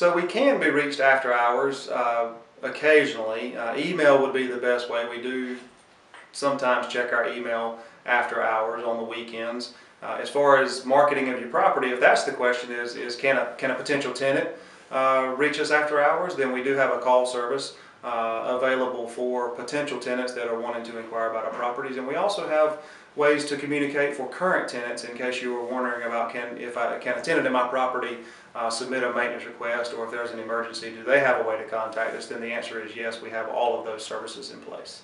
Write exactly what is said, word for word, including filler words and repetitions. So we can be reached after hours uh, occasionally. Uh, email would be the best way. We do sometimes check our email after hours on the weekends. Uh, as far as marketing of your property, if that's the question, is, is can, a, can a potential tenant uh, reach us after hours, then we do have a call service uh, available for potential tenants that are wanting to inquire about our properties. And we also have ways to communicate for current tenants in case you were wondering about can, if I, can a tenant in my property uh, submit a maintenance request, or if there's an emergency, do they have a way to contact us? Then the answer is yes, we have all of those services in place.